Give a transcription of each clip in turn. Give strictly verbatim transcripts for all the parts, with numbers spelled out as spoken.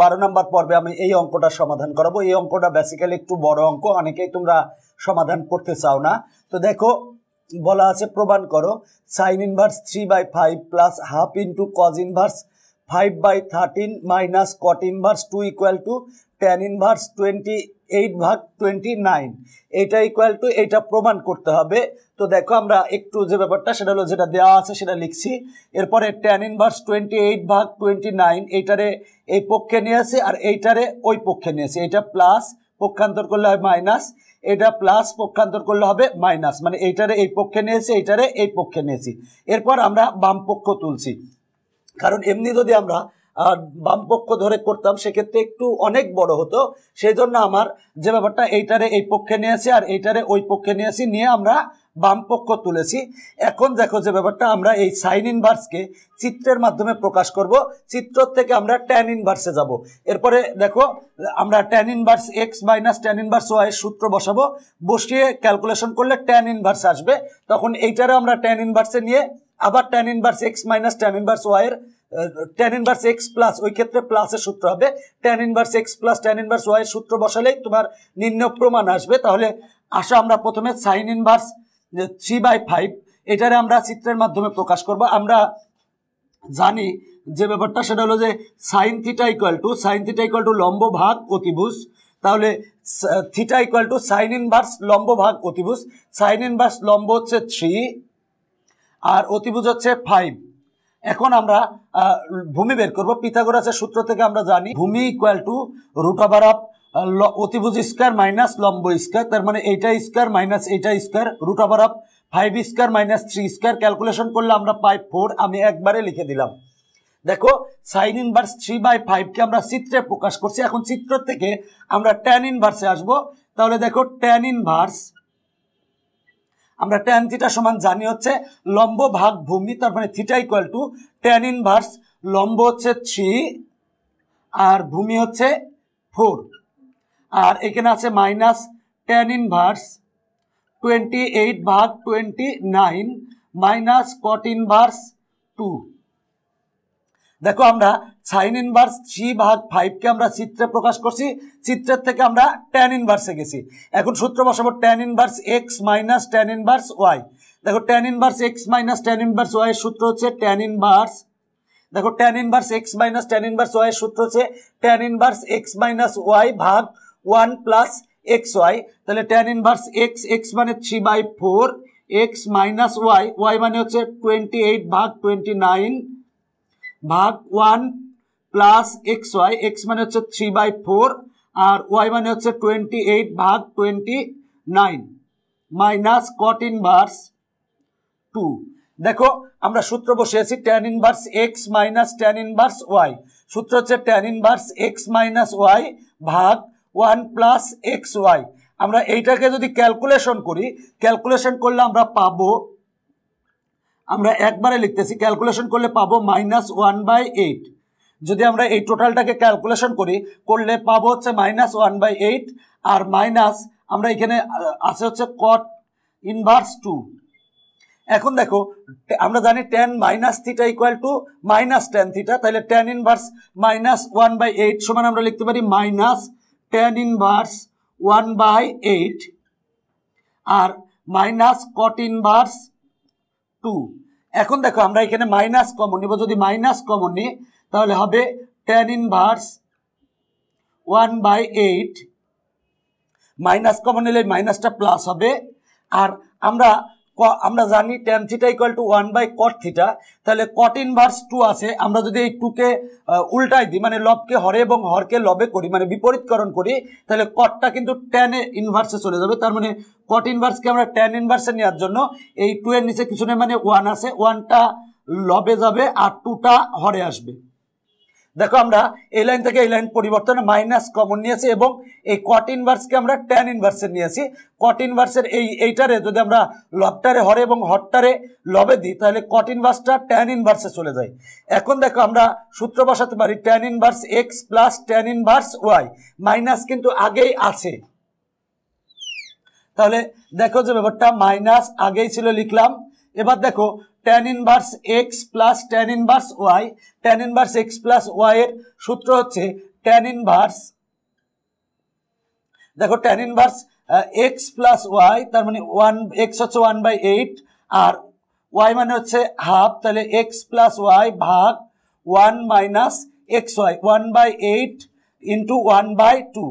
বারো নম্বর পর্বে আমি এই অঙ্কটা সমাধান করাবো। এই অঙ্কটা বেসিক্যালি একটু বড় অঙ্ক, অনেকেই তোমরা সমাধান করতে চাও না। তো দেখো বলা আছে প্রমাণ করো sine inverse three by five plus half into cos inverse five by thirteen minus cot inverse two equal to tan inverse twenty eight ভাগ টোয়েন্টি নাইন, এইটা ইকুয়াল টু এইটা প্রমাণ করতে হবে। তো দেখো আমরা একটু যে ব্যাপারটা সেটা হলো যেটা দেওয়া আছে সেটা লিখছি, এরপরে ট্যান ইনভার্স টোয়েন্টি এইট ভাগ টোয়েন্টি নাইন এইটারে এই পক্ষে নিয়ে আসি আর এইটারে ওই পক্ষে নিয়ে আসি। এটা প্লাস পক্ষান্তর করলে হয় মাইনাস, এটা প্লাস পক্ষান্তর করলে হবে মাইনাস, মানে এইটারে এই পক্ষে নিয়ে আসি এইটারে এই পক্ষে নিয়েছি। এরপর আমরা বাম পক্ষ তুলছি, কারণ এমনি যদি আমরা আর বামপক্ষ ধরে করতাম সেক্ষেত্রে একটু অনেক বড় হতো। সেই জন্য আমার যে ব্যাপারটা এইটারে এই পক্ষে নিয়ে আসি আর এইটারে ওই পক্ষে নিয়ে আসি, নিয়ে আমরা বামপক্ষ তুলেছি। এখন দেখো যে ব্যাপারটা আমরা এই সাইন ইনভার্সকে চিত্রের মাধ্যমে প্রকাশ করব, চিত্র থেকে আমরা ট্যান ইনভার্সে যাব। এরপরে দেখো আমরা tan inverse x minus tan inverse ওয়াইয়ের সূত্র বসাবো, বসিয়ে ক্যালকুলেশন করলে ট্যান ইনভার্স আসবে। তখন এইটারে আমরা ট্যান ইনভার্সে নিয়ে আবার tan inverse x minus tan inverse ওয়াইয়ের ট্যান ইনভার্স এক্স প্লাস ওই ক্ষেত্রে প্লাসের সূত্র হবে tan inverse x plus tan inverse y সূত্র বসালেই তোমার নির্ণয় প্রমাণ আসবে। তাহলে আসো আমরা প্রথমে sine inverse three by five এটারে আমরা চিত্রের মাধ্যমে প্রকাশ করব। আমরা জানি যে ব্যাপারটা সেটা হলো যে sine theta equal to sine theta equal to লম্ব ভাগ অতিভুজ, তাহলে theta equal to sine inverse লম্ব ভাগ অতিভুজ। সাইন ইনভার্স লম্ব হচ্ছে থ্রি আর অতিভুজ হচ্ছে ফাইভ। এখন আমরা ভূমি বের করব, পিথাগোরাসের সূত্র থেকে আমরা জানি ভূমি equal to root over of অতিভুজ স্কয়ার মাইনাস লম্ব স্কয়ার, তার মানে এইটা স্কয়ার মাইনাস এইটা square root over of five square minus three square. Calculation করলে আমরা পাই ফোর, আমি একবারে লিখে দিলাম। দেখো সাইন ইনভার্স থ্রি বাই ফাইভকে আমরা চিত্রে প্রকাশ করছি, এখন চিত্র থেকে আমরা ট্যান ইনভার্সে আসব। তাহলে দেখো ট্যান ইনভার্স আমরা ট্যান থিটা সমান জানি হচ্ছে লম্ব ভাগ ভূমি, তার মানে theta equal to tan inverse লম্ব হচ্ছে থ্রি আর ভূমি হচ্ছে ফোর, আর এখানে আছে minus tan inverse twenty eight ভাগ twenty nine minus cot inverse two. দেখো আমরা সাইন ইনভার্স থ্রি ভাগ ফাইভকে আমরা চিত্রে প্রকাশ করছি, চিত্রের থেকে আমরা ট্যান ইনভার্সে গেছি। এখন সূত্র বসাবো tan inverse x minus tan inverse y. দেখো tan inverse x minus tan inverse y সূত্র হচ্ছে ট্যান ইনভার্স, দেখো tan inverse x minus tan inverse y সূত্র হচ্ছে tan inverse x minus y ভাগ ওয়ান প্লাস এক্স ওয়াই। তাহলে tan inverse x x মানে three by four x minus y y মানে হচ্ছে টোয়েন্টি এইট ভাগ twenty nine ভাগ one plus x y, x মানে হচ্ছে থ্রি বাই ফোর আর ওয়াই মানে হচ্ছে টোয়েন্টি এইট ভাগ twenty nine minus cot inverse two. দেখো আমরা সূত্র বসিয়েছি tan inverse x minus tan inverse y, সূত্র হচ্ছে tan inverse x minus y ভাগ ওয়ান প্লাস এক্স ওয়াই। আমরা এইটাকে যদি ক্যালকুলেশন করি, ক্যালকুলেশন করলে আমরা পাবো, আমরা একবারে লিখতেছি, ক্যালকুলেশন করলে পাবো মাইনাস ওয়ান বাই এইট। যদি আমরা এই টোটালটাকে ক্যালকুলেশন করি করলে পাবো হচ্ছে মাইনাস ওয়ান বাই এইট আর মাইনাস আমরা এখানে আছে হচ্ছে কট ইনভার্স টু। এখন দেখো আমরা জানি tan minus theta equal to minus tan theta, তাহলে tan inverse minus one by eight সমান আমরা লিখতে পারি minus tan inverse one by eight আর মাইনাস কট ইনভার্স টু। এখন দেখো আমরা এখানে মাইনাস কমন নিব, যদি মাইনাস কমন নিই তাহলে হবে tan inverse one by eight, minus common নিলে মাইনাসটা প্লাস হবে। আর আমরা আমরা জানি tan theta equal to one by cot theta, তাহলে কট ইনভার্স টু আছে, আমরা যদি এই টুকে উল্টাই দিই মানে লবকে হরে এবং হরকে লবে করি মানে বিপরীতকরণ করি তাহলে কটটা কিন্তু ট্যানে ইনভার্সে চলে যাবে। তার মানে কট ইনভার্সকে আমরা ট্যান ইনভার্সে নেওয়ার জন্য এই টু এর নিচে কিছু নেই মানে ওয়ান আছে, ওয়ানটা লবে যাবে আর টুটা হরে আসবে। দেখো আমরা এই লাইন থেকে এই লাইন পরিবর্তন মাইনাস কমন নিয়েছি এবং এই কট ইনভার্সকে আমরা ট্যান ইনভার্সে নিয়েছি। কট ইনভার্সের এই এইটারে যদি আমরা লবটারে হরে এবং হরটারে লবে দিই তাহলে কট ইনভার্সটা ট্যান ইনভার্সে চলে যায়। এখন দেখো আমরা সূত্র বসাতে পারি tan inverse x plus tan inverse y, minus কিন্তু আগেই আছে। তাহলে দেখো যে ব্যাপারটা মাইনাস আগেই ছিল লিখলাম। এবার দেখো tan inverse x plus tan inverse y, tan inverse x plus y এর সূত্র হচ্ছে tan inverse, দেখো tan inverse uh, x plus y তার মানে one x হচ্ছে one by eight R y মানে হচ্ছে half, তাহলে x plus y ভাগ one minus xy one by eight into one by two.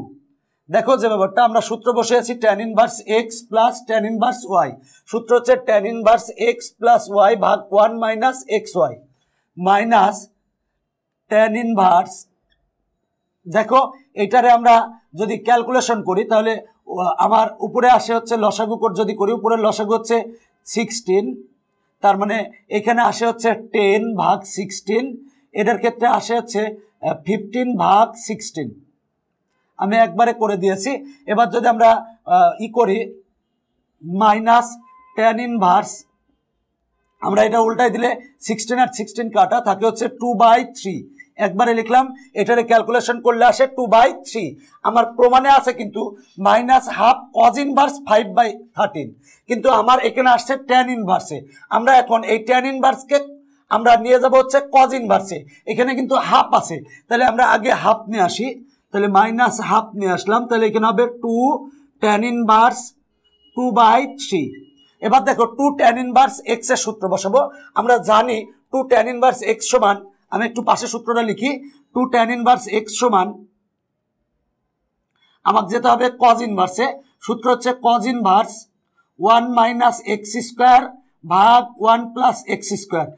দেখো যে ব্যাপারটা আমরা সূত্র বসিয়েছি tan inverse x plus tan inverse y, সূত্র হচ্ছে tan inverse x plus y ভাগ one minus xy minus tan inverse, দেখো এটারে আমরা যদি ক্যালকুলেশন করি তাহলে আমার উপরে আসে হচ্ছে লসাগু কোড, যদি করি উপরে লসাগু হচ্ছে sixteen, তার মানে এখানে আসে হচ্ছে ten ভাগ sixteen, এটার ক্ষেত্রে আসে হচ্ছে fifteen ভাগ sixteen, আমি একবারে করে দিয়েছি। এবার যদি আমরা ই করি মাইনাস tan inverse, আমরা এটা উল্টাই দিলে sixteen আর sixteen কাটা থাকে হচ্ছে two by three, একবারে লিখলাম, এটারে ক্যালকুলেশন করলে আসে two by three। আমার প্রমাণে আছে কিন্তু minus half cos inverse five by thirteen, কিন্তু আমার এখানে আসছে tan inverse। আমরা এখন এই tan inverse কে আমরা নিয়ে যাব হচ্ছে cos inverse, এখানে কিন্তু হাফ আছে, তাহলে আমরা আগে হাফ নিয়ে আসি, তাহলে মাইনাস হাফ নিয়ে আসলাম, তাহলে এখানে হবে two tan inverse two by three। এবার দেখো টু tan inverse x এর সূত্র বসাবো, আমরা জানি টু tan inverse x সমান, আমি একটু পাশে সূত্রটা লিখি, টু tan inverse x সমান আমাকে যেতে হবে cos inverse, সূত্র হচ্ছে cos inverse one minus x square ভাগ one plus x square,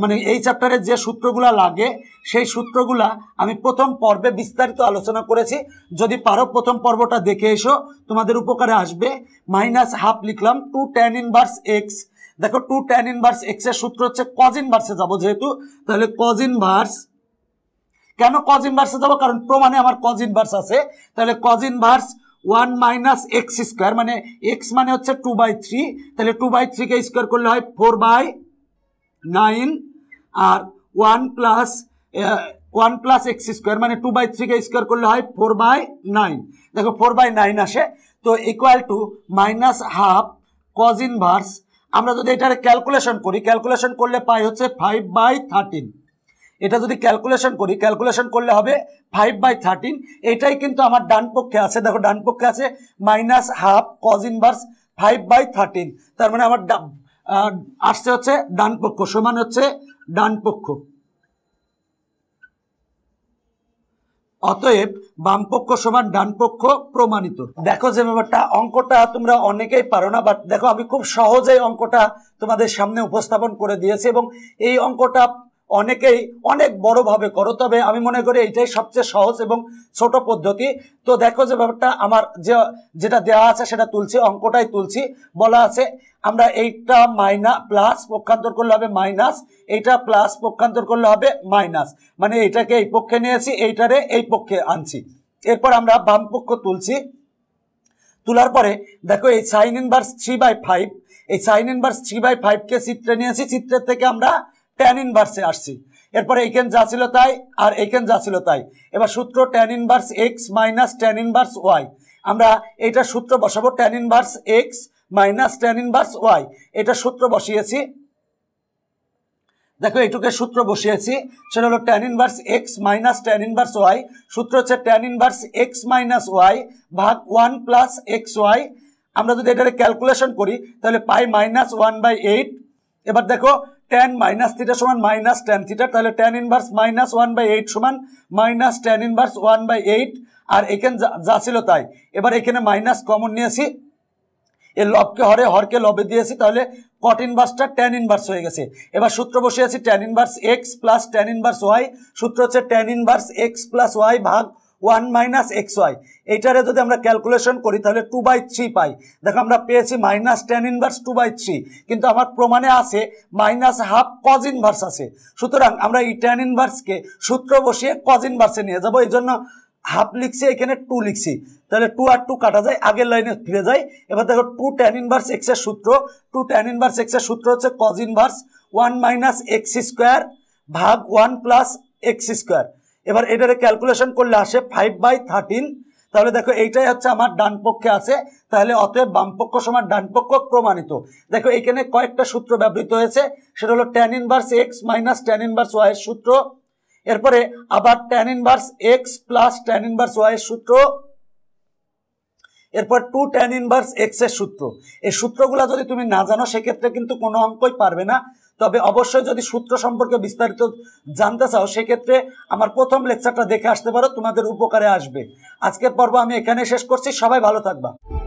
মানে এই চ্যাপ্টারে যে সূত্রগুলা লাগে সেই সূত্রগুলা আমি প্রথম পর্বে বিস্তারিত আলোচনা করেছি, যদি পারো প্রথম পর্বটা দেখে এসো, তোমাদের উপকারে আসবে। মাইনাস হাফ লিখলাম টু tan inverse x, দেখো টু tan inverse x এর সূত্র হচ্ছে cos inverse যাব যেহেতু, তাহলে cos inverse, কেন cos inverse যাব, কারণ প্রমাণে আমার cos inverse আছে, তাহলে cos inverse one minus x square, মানে x মানে হচ্ছে two by three, তাহলে two by three কে স্কয়ার করলে হয় four by nine আর one plus uh, one plus x square মানে two by three কে স্কয়ার করলে হয় four by nine, দেখো four by nine আসে, তো equal to minus half cos inverse, আমরা যদি এটার ক্যালকুলেশন করি, ক্যালকুলেশন করলে পাই হচ্ছে five by thirteen, এটা যদি ক্যালকুলেশন করি, ক্যালকুলেশন করলে হবে five by thirteen, এটাই কিন্তু আমার ডান পক্ষে আছে, দেখো ডান পক্ষে আছে minus half cos inverse five by thirteen, তার মানে আমার আসছে হচ্ছে ডান পক্ষ, সমান হচ্ছে ডান পক্ষ, অতএব বাম পক্ষ সমান ডান পক্ষ প্রমাণিত। দেখো যে ব্যাপারটা, অঙ্কটা তোমরা অনেকেই পারো না, বাট দেখো আমি খুব সহজেই অঙ্কটা তোমাদের সামনে উপস্থাপন করে দিয়েছি, এবং এই অঙ্কটা অনেকেই অনেক বড়ভাবে করো, তবে আমি মনে করি এইটাই সবচেয়ে সহজ এবং ছোট পদ্ধতি। তো দেখো যে ব্যাপারটা, আমার যে যেটা দেওয়া আছে সেটা তুলছি, অঙ্কটাই তুলছি, বলা আছে আমরা এইটা মাইনাস প্লাস পক্ষান্তর করলে হবে মাইনাস, এইটা প্লাস পক্ষান্তর করলে হবে মাইনাস, মানে এইটাকে এই পক্ষে নিয়েছি, এইটারে এই পক্ষে আনছি, এরপর আমরা বাম পক্ষ তুলছি, তোলার পরে দেখো এই sine inverse three by five, এই সাইন ইনভার্স থ্রি বাই ফাইভকে চিত্রে নিয়েছি, চিত্রের থেকে আমরা tan inverse আসছি, এরপরে এইখান যা ছিল তাই আর এইখান যা ছিল তাই। এবার সূত্র tan inverse x minus tan inverse y, আমরা এটা সূত্র বসাবো tan inverse x minus tan inverse y, এটা সূত্র বসিয়েছি, দেখো এইটুকে সূত্র বসিয়েছি, সেটা হলো tan inverse x minus tan inverse y, সূত্র হচ্ছে tan inverse x minus y ভাগ one plus xy, আমরা যদি এটাকে ক্যালকুলেশন করি তাহলে পাই মাইনাস one by eight। এবার দেখো tan minus theta সমান minus tan theta, তাহলে tan inverse minus one by eight সমান minus tan inverse one by eight, আর এখানে যা ছিল তাই। এবার এখানে মাইনাস কমন নিয়েছি, এর লবকে হরে হরকে লবে দিয়েছি, তাহলে cot inverseটা tan inverse হয়ে গেছে। এবার সূত্র বসিয়েছি tan inverse x plus tan inverse y, সূত্র হচ্ছে tan inverse x plus y ভাগ one minus xy, এইটারে যদি আমরা ক্যালকুলেশন করি তাহলে two by three পাই, দেখো আমরা পেয়েছি minus tan inverse two by three, কিন্তু আমার প্রমাণে আছে মাইনাস হাফ cos inverse আছে, সুতরাং আমরা এই tan inverseকে সূত্র বসিয়ে cos inverse নিয়ে যাবো, এই জন্য হাফ লিখছি এখানে টু লিখছি, তাহলে টু আর টু কাটা যায়, আগের লাইনে ফিরে যায়। এবার দেখো টু tan inverse x এর সূত্র, টু tan inverse x এর সূত্র হচ্ছে cos inverse one minus x square ভাগ one plus x square, এবার এটারে ক্যালকুলেশন করলে আসে five by thirteen, তাহলে দেখো এইটাই হচ্ছে আমার ডান পক্ষে আছে, তাহলে অতএব বাম পক্ষ সমান ডান পক্ষ প্রমাণিত। দেখো এখানে কয়েকটা সূত্র ব্যবহৃত হয়েছে, সেটা হলো tan inverse x minus tan inverse y এর সূত্র, এরপরে আবার tan inverse x plus tan inverse y এর সূত্র, এরপর টু tan ইনভার্স x এর সূত্র। এই সূত্রগুলো যদি তুমি না জানো সেক্ষেত্রে কিন্তু কোনো অঙ্কই পারবে না। তবে অবশ্যই যদি সূত্র সম্পর্কে বিস্তারিত জানতে চাও সেক্ষেত্রে আমার প্রথম লেকচারটা দেখে আসতে পারো, তোমাদের উপকারে আসবে। আজকের পর্ব আমি এখানে শেষ করছি, সবাই ভালো থাকবা।